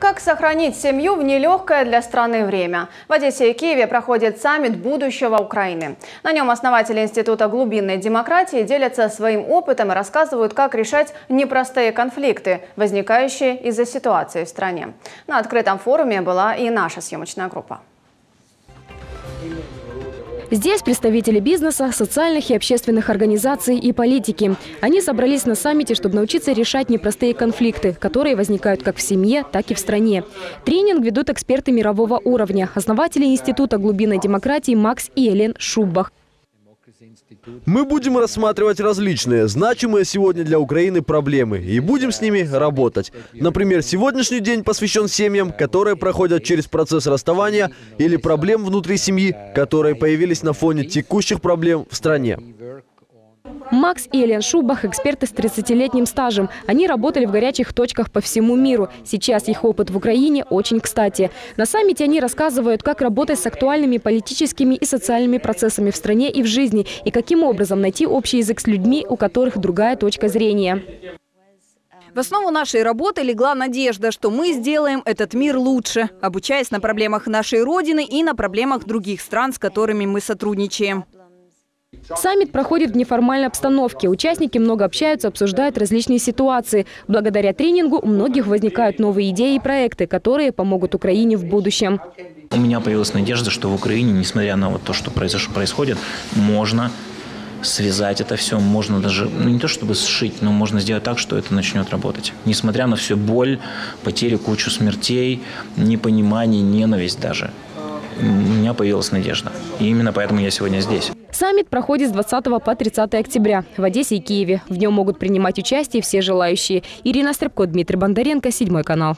Как сохранить семью в нелегкое для страны время? В Одессе и Киеве проходит саммит будущего Украины. На нем основатели Института глубинной демократии делятся своим опытом и рассказывают, как решать непростые конфликты, возникающие из-за ситуации в стране. На открытом форуме была и наша съемочная группа. Здесь представители бизнеса, социальных и общественных организаций и политики. Они собрались на саммите, чтобы научиться решать непростые конфликты, которые возникают как в семье, так и в стране. Тренинг ведут эксперты мирового уровня, основатели Института глубинной демократии Макс и Ирина Шупбах. Мы будем рассматривать различные, значимые сегодня для Украины проблемы и будем с ними работать. Например, сегодняшний день посвящен семьям, которые проходят через процесс расставания или проблем внутри семьи, которые появились на фоне текущих проблем в стране. Макс и Ирина Шупбах – эксперты с 30-летним стажем. Они работали в горячих точках по всему миру. Сейчас их опыт в Украине очень кстати. На саммите они рассказывают, как работать с актуальными политическими и социальными процессами в стране и в жизни, и каким образом найти общий язык с людьми, у которых другая точка зрения. В основу нашей работы легла надежда, что мы сделаем этот мир лучше, обучаясь на проблемах нашей Родины и на проблемах других стран, с которыми мы сотрудничаем. Саммит проходит в неформальной обстановке. Участники много общаются, обсуждают различные ситуации. Благодаря тренингу у многих возникают новые идеи и проекты, которые помогут Украине в будущем. У меня появилась надежда, что в Украине, несмотря на вот то, что происходит, можно связать это все. Можно даже, не то чтобы сшить, но можно сделать так, что это начнет работать. Несмотря на всю боль, потери, кучу смертей, непонимание, ненависть даже. У меня появилась надежда. И именно поэтому я сегодня здесь. Саммит проходит с 20 по 30 октября в Одессе и Киеве. В нем могут принимать участие все желающие. Ирина Стрепко, Дмитрий Бондаренко, 7 канал.